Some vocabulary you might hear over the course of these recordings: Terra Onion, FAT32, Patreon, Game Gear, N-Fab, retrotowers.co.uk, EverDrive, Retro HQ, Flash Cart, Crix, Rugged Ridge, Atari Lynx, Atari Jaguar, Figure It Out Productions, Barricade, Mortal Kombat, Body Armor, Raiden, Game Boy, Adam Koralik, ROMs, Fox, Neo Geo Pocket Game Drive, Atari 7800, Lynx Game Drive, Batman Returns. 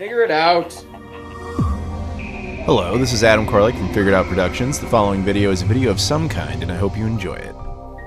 Figure it out. Hello, this is Adam Koralik from Figure It Out Productions. The following video is a video of some kind, and I hope you enjoy it.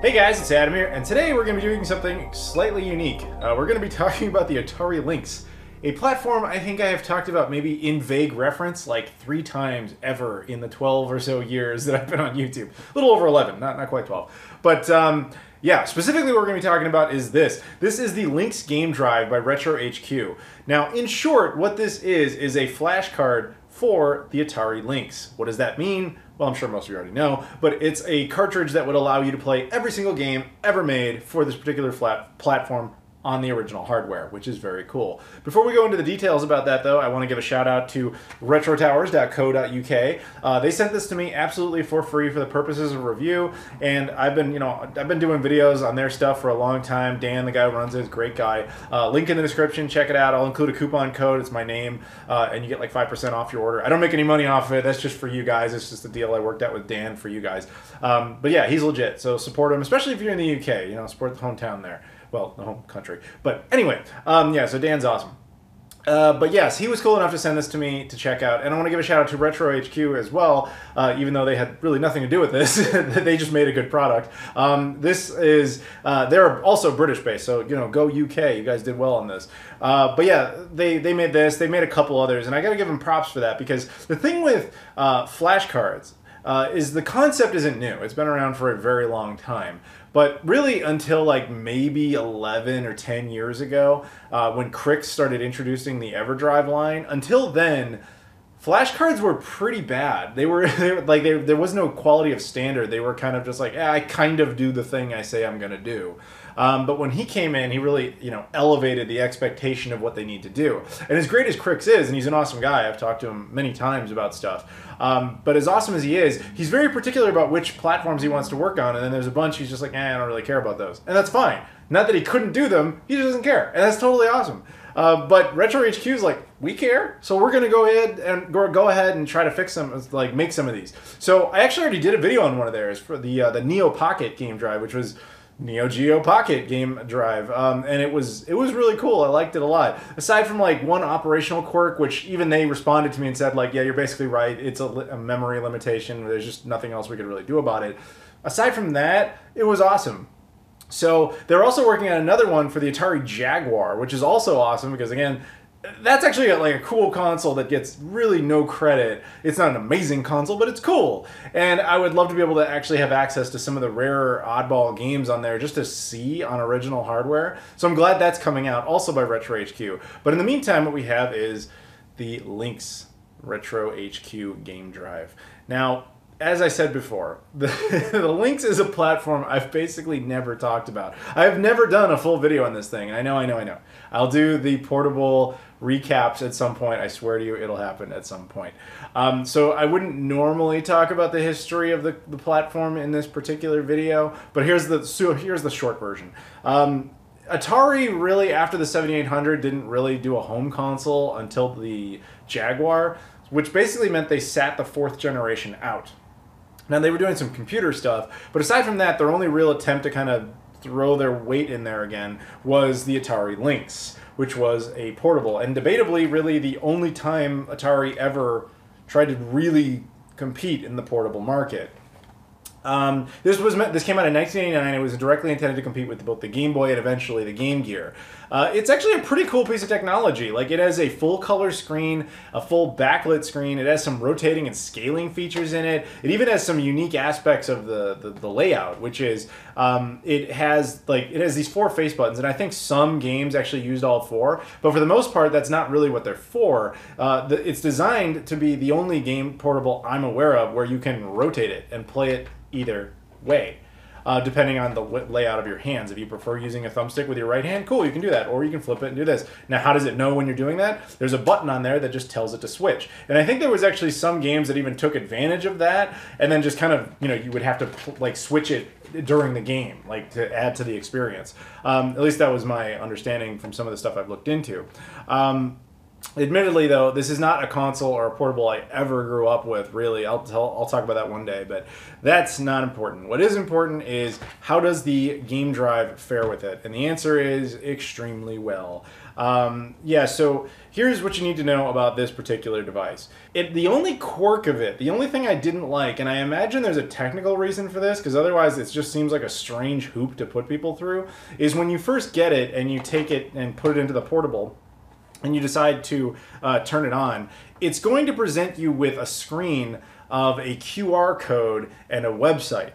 Hey guys, it's Adam here, and today we're going to be doing something slightly unique. We're going to be talking about the Atari Lynx, a platform I think I have talked about maybe in vague reference like 3 times ever in the 12 or so years that I've been on YouTube. A little over 11, not quite 12. But yeah, specifically what we're going to be talking about is this. This is the Lynx Game Drive by Retro HQ. Now, in short, what this is a flashcard for the Atari Lynx. What does that mean? Well, I'm sure most of you already know, but it's a cartridge that would allow you to play every single game ever made for this particular platform on the original hardware, which is very cool. Before we go into the details about that, though, I want to give a shout out to retrotowers.co.uk. They sent this to me absolutely for free for the purposes of review, and I've been doing videos on their stuff for a long time. Dan, the guy who runs it, is a great guy. Link in the description, check it out. I'll include a coupon code, it's my name, and you get like 5% off your order. I don't make any money off of it, that's just for you guys. It's just a deal I worked out with Dan for you guys. But yeah, he's legit, so support him, especially if you're in the UK, you know, support the hometown there. Well, the home country. But anyway, yeah, so Dan's awesome. But yes, he was cool enough to send this to me to check out, and I want to give a shout out to Retro HQ as well, even though they had really nothing to do with this. They just made a good product. This is, they're also British-based, so, you know, go UK, you guys did well on this. But yeah, they made this, they made a couple others, and I gotta give them props for that, because the thing with flashcards is the concept isn't new. It's been around for a very long time. But really until like maybe 11 or 10 years ago, when Crix started introducing the EverDrive line, until then, flashcards were pretty bad. There was no quality of standard. They were kind of just like, eh, I kind of do the thing I say I'm gonna do. But when he came in, he really, you know, elevated the expectation of what they need to do. And as great as Crix is, and he's an awesome guy, I've talked to him many times about stuff, but as awesome as he is, he's very particular about which platforms he wants to work on, and then there's a bunch he's just like, eh, I don't really care about those. And that's fine. Not that he couldn't do them, he just doesn't care, and that's totally awesome. But Retro HQ is like, we care, so we're going to go ahead and try to fix them, like make some of these. So I actually already did a video on one of theirs for the Neo Pocket Game Drive, which was Neo Geo Pocket Game Drive, and it was really cool. I liked it a lot. Aside from like one operational quirk, which even they responded to me and said like, yeah, you're basically right. It's a memory limitation. There's just nothing else we could really do about it. Aside from that, it was awesome. So they're also working on another one for the Atari Jaguar, which is also awesome because, again, that's actually like a cool console that gets really no credit. It's not an amazing console, but it's cool. And I would love to be able to actually have access to some of the rarer oddball games on there just to see on original hardware. So I'm glad that's coming out also by Retro HQ. But in the meantime, what we have is the Lynx Retro HQ Game Drive. Now, as I said before, the Lynx is a platform I've basically never talked about. I've never done a full video on this thing. I know. I'll do the portable recaps at some point. I swear to you, it'll happen at some point. So I wouldn't normally talk about the history of the platform in this particular video, but here's the short version. Atari really, after the 7800, didn't really do a home console until the Jaguar, which basically meant they sat the 4th generation out. Now, they were doing some computer stuff, but aside from that, their only real attempt to kind of throw their weight in there again was the Atari Lynx, which was a portable, and debatably really the only time Atari ever tried to really compete in the portable market. This came out in 1989. It was directly intended to compete with both the Game Boy and eventually the Game Gear. It's actually a pretty cool piece of technology. Like, it has a full color screen, a full backlit screen. It has some rotating and scaling features in it. It even has some unique aspects of the layout, which is it has these 4 face buttons, and I think some games actually used all 4. But for the most part, that's not really what they're for. It's designed to be the only game portable I'm aware of where you can rotate it and play it either way, depending on the layout of your hands. If you prefer using a thumbstick with your right hand, cool, you can do that, or you can flip it and do this. Now, how does it know when you're doing that? There's a button on there that just tells it to switch. And I think there was actually some games that even took advantage of that, and then just kind of, you know, you would have to like switch it during the game, like to add to the experience. At least that was my understanding from some of the stuff I've looked into. Admittedly, though, this is not a console or a portable I ever grew up with, really. I'll talk about that one day, but that's not important. What is important is how does the Game Drive fare with it? And the answer is extremely well. Yeah, so here's what you need to know about this particular device. The only quirk of it, the only thing I didn't like, and I imagine there's a technical reason for this, because otherwise it just seems like a strange hoop to put people through, is when you first get it and you take it and put it into the portable, and you decide to turn it on, it's going to present you with a screen of a QR code and a website.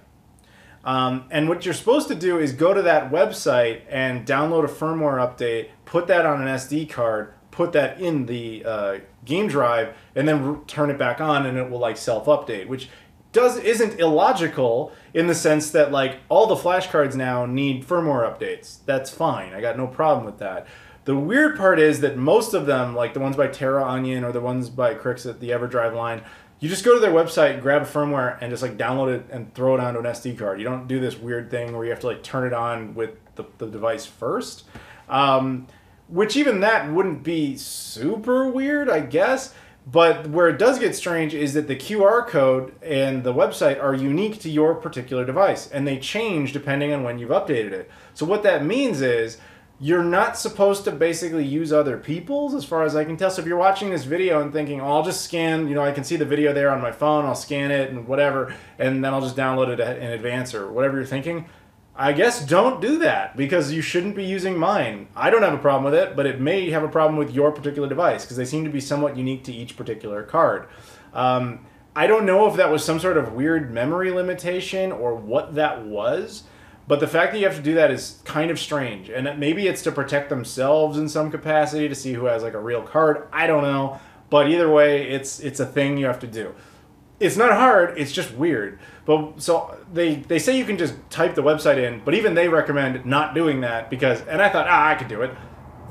And what you're supposed to do is go to that website and download a firmware update, put that on an SD card, put that in the Game Drive, and then turn it back on, and it will like self-update, which isn't illogical in the sense that like all the flash cards now need firmware updates. That's fine. I got no problem with that. The weird part is that most of them, like the ones by Terra Onion or the ones by Crix at the EverDrive line, you just go to their website, grab a firmware, and just like download it and throw it onto an SD card. You don't do this weird thing where you have to like turn it on with the device first, which even that wouldn't be super weird, I guess. But where it does get strange is that the QR code and the website are unique to your particular device, and they change depending on when you've updated it. So what that means is, you're not supposed to basically use other people's, as far as I can tell. So if you're watching this video and thinking, oh, I'll just scan, you know, I can see the video there on my phone, I'll scan it and whatever, and then I'll just download it in advance or whatever you're thinking, I guess don't do that, because you shouldn't be using mine. I don't have a problem with it, but it may have a problem with your particular device, because they seem to be somewhat unique to each particular card. I don't know if that was some sort of weird memory limitation or what that was, but the fact that you have to do that is kind of strange. And maybe it's to protect themselves in some capacity, to see who has like a real card. I don't know. But either way, it's a thing you have to do. It's not hard, it's just weird. But so they say you can just type the website in, but even they recommend not doing that, because, and I thought, I could do it.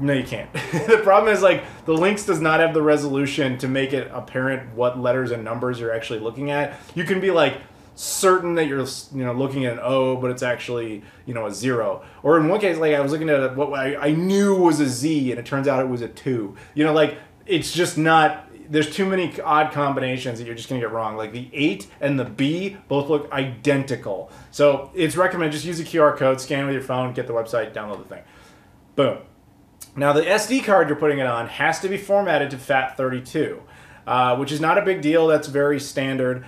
No, you can't. The problem is, like, the Lynx does not have the resolution to make it apparent what letters and numbers you're actually looking at. You can be like certain that you're, you know, looking at an O, but it's actually, you know, a 0. Or in one case, like, I was looking at what I knew was a Z, and it turns out it was a 2. You know, like, it's just not, there's too many odd combinations that you're just going to get wrong. Like, the 8 and the B both look identical. So it's recommended just use a QR code, scan with your phone, get the website, download the thing. Boom. Now, the SD card you're putting it on has to be formatted to FAT32. Which is not a big deal. That's very standard.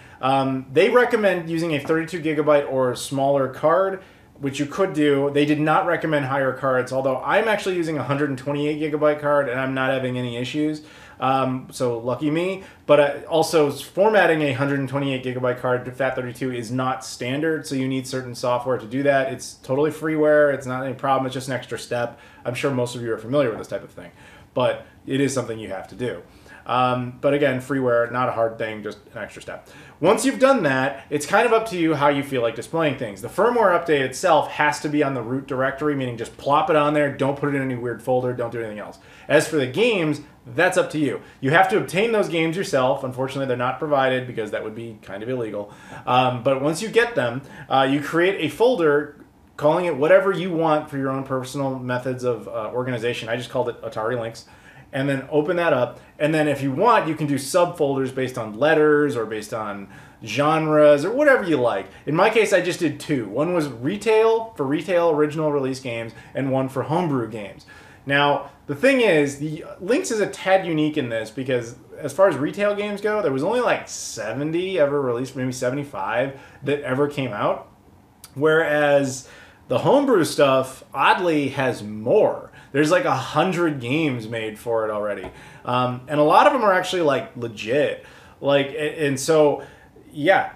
They recommend using a 32 gigabyte or smaller card, which you could do. They did not recommend higher cards, although I'm actually using a 128 gigabyte card and I'm not having any issues. So lucky me. But also, formatting a 128 gigabyte card to FAT32 is not standard, so you need certain software to do that. It's totally freeware. It's not any problem. It's just an extra step. I'm sure most of you are familiar with this type of thing, but it is something you have to do. But again, freeware, not a hard thing, just an extra step. Once you've done that, it's kind of up to you how you feel like displaying things. The firmware update itself has to be on the root directory, meaning just plop it on there, don't put it in any weird folder, don't do anything else. As for the games, that's up to you. You have to obtain those games yourself. Unfortunately, they're not provided, because that would be kind of illegal. But once you get them, you create a folder, calling it whatever you want for your own personal methods of organization. I just called it Atari Lynx. And then open that up, and then if you want, you can do subfolders based on letters or based on genres or whatever you like. In my case, I just did two. One was retail, for retail original release games, and one for homebrew games. Now, the thing is, the Lynx is a tad unique in this, because as far as retail games go, there was only like 70 ever released, maybe 75 that ever came out, whereas the homebrew stuff, oddly, has more. There's like 100 games made for it already. And a lot of them are actually like legit. Like, and so, yeah,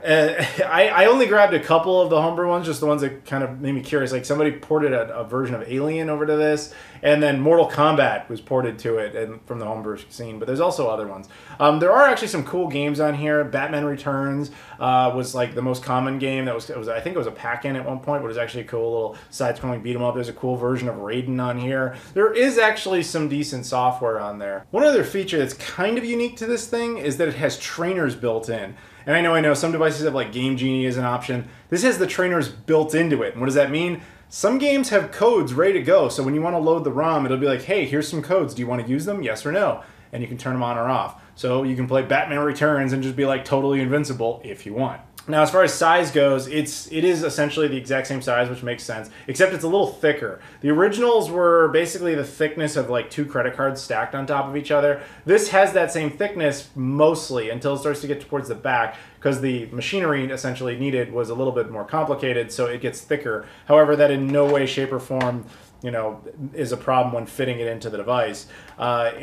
I only grabbed a couple of the homebrew ones, just the ones that kind of made me curious. Like, somebody ported a version of Alien over to this, and then Mortal Kombat was ported to it from the homebrew scene, but there's also other ones. There are actually some cool games on here. Batman Returns was like the most common game. I think it was a pack-in at one point, but it was actually a cool little side-scrolling beat-em-up. There's a cool version of Raiden on here. There is actually some decent software on there. One other feature that's kind of unique to this thing is that it has trainers built in. And I know, some devices have like Game Genie as an option. This has the trainers built into it. And what does that mean? Some games have codes ready to go. So when you want to load the ROM, it'll be like, hey, here's some codes. Do you want to use them? Yes or no? and you can turn them on or off. So you can play Batman Returns and just be like totally invincible if you want. Now, as far as size goes, it is essentially the exact same size, which makes sense, except it's a little thicker. The originals were basically the thickness of like 2 credit cards stacked on top of each other. This has that same thickness mostly until it starts to get towards the back, because the machinery essentially needed was a little bit more complicated, so it gets thicker. However, that in no way, shape, or form, you know, is a problem when fitting it into the device.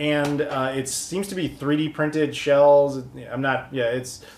It seems to be 3D printed shells.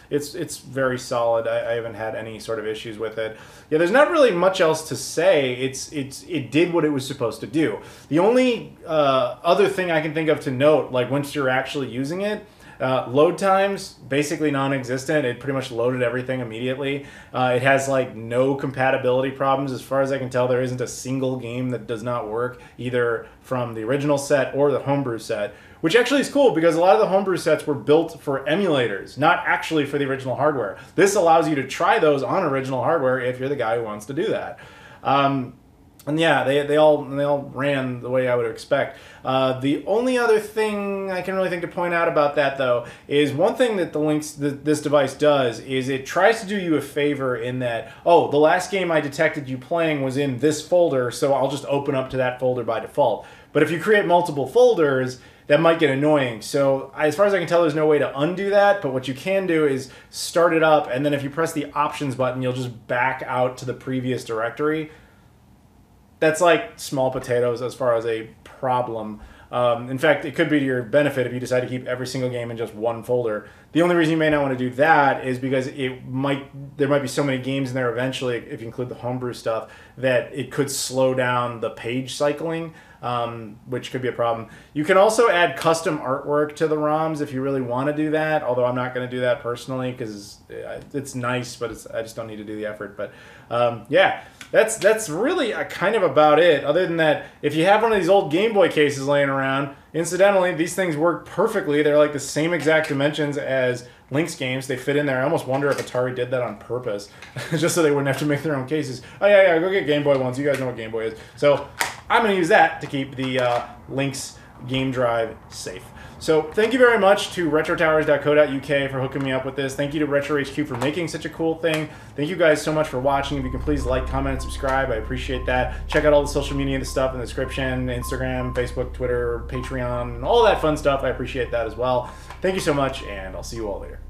It's very solid. I haven't had any sort of issues with it. Yeah, there's not really much else to say. It did what it was supposed to do. The only other thing I can think of to note, like once you're actually using it, load times, basically non-existent. It pretty much loaded everything immediately. It has like no compatibility problems. As far as I can tell, there isn't a single game that does not work, either from the original set or the homebrew set, which actually is cool because a lot of the homebrew sets were built for emulators, not actually for the original hardware. This allows you to try those on original hardware if you're the guy who wants to do that. And yeah, they all ran the way I would expect. The only other thing I can really think to point out about that, though, is one thing that the Lynx, this device does is it tries to do you a favor in that, oh, the last game I detected you playing was in this folder, so I'll just open up to that folder by default. But if you create multiple folders, that might get annoying. So as far as I can tell, there's no way to undo that, but what you can do is start it up, and then if you press the options button, you'll just back out to the previous directory. That's like small potatoes as far as a problem. In fact, it could be to your benefit if you decide to keep every single game in just one folder. The only reason you may not want to do that is because there might be so many games in there eventually, if you include the homebrew stuff, that it could slow down the page cycling, which could be a problem. You can also add custom artwork to the ROMs if you really want to do that, although I'm not going to do that personally because it's nice, but I just don't need to do the effort. But yeah. That's really kind of about it. Other than that, if you have one of these old Game Boy cases laying around, incidentally, these things work perfectly. They're like the same exact dimensions as Lynx games. They fit in there. I almost wonder if Atari did that on purpose, just so they wouldn't have to make their own cases. Oh, yeah, go get Game Boy ones. You guys know what Game Boy is. So I'm going to use that to keep the Lynx Game Drive safe. So thank you very much to retrotowers.co.uk for hooking me up with this. Thank you to Retro HQ for making such a cool thing. Thank you guys so much for watching. If you can please like, comment, and subscribe, I appreciate that. Check out all the social media stuff in the description, Instagram, Facebook, Twitter, Patreon, and all that fun stuff. I appreciate that as well. Thank you so much, and I'll see you all later.